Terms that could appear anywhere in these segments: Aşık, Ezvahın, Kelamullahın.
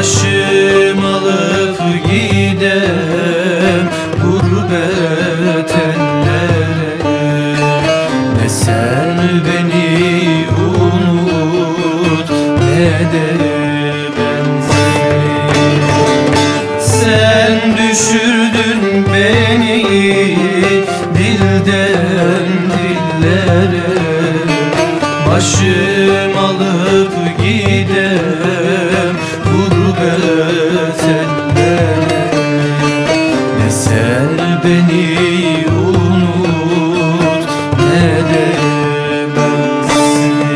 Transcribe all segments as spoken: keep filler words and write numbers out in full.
başım alıp gidem gurbet ellere. Ne sen beni unut ne de ben seni. Sen düşürdün beni dilden dillere, başım alıp gidem gurbet ellere. Ne sen beni unut ne de ben seni.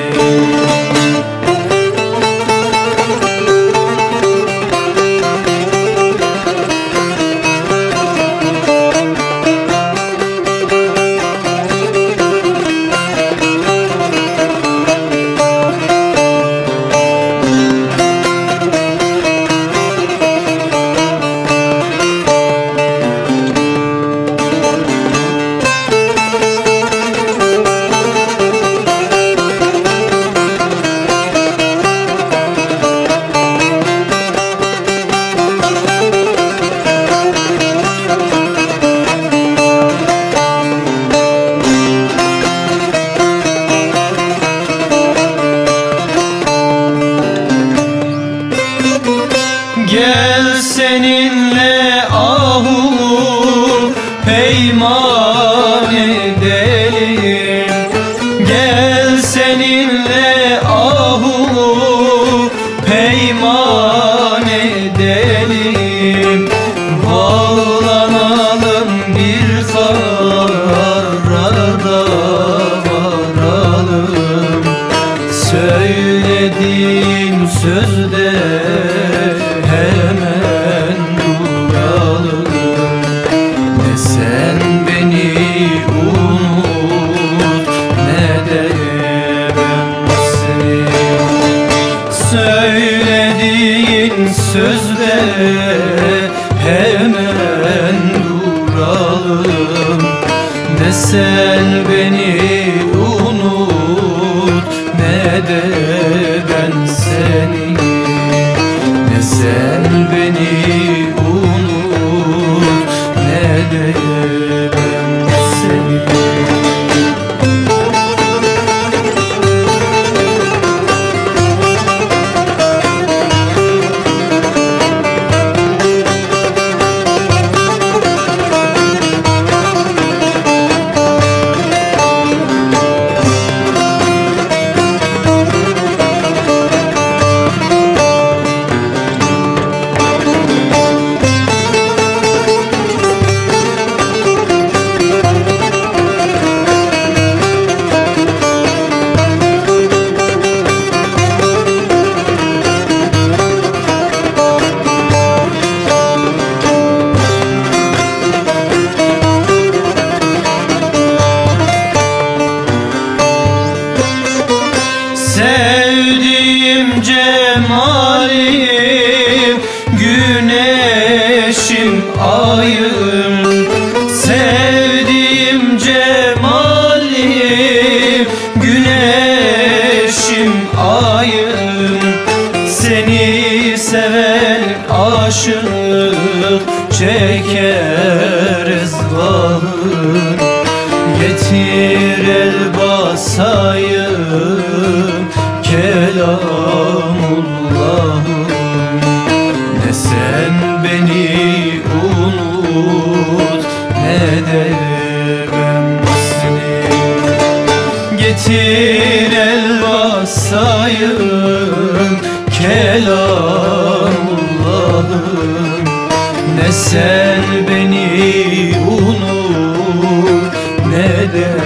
Gel seninle ahul peyman edelim, gel seninle ahul peyman edelim, bağlanalım bir kararda varalım. Söylediğim sözde hemen duralım. Ne sen beni unut ne de ben seni. Söylediğin sözde hemen duralım. Ne sen beni unut ne de ben seni. Ne sen beni unut ne de ben seni. Sevdiğim cemalim, güneşim, ayım. Sevdiğim cemalim, güneşim, ayım. Seni seven aşık çeker ezvahın. Getir el basayım Kelamullahın. Ne sen beni unut ne de ben seni. Getir el basayım Kelamullahın. Ne sen beni unut ne de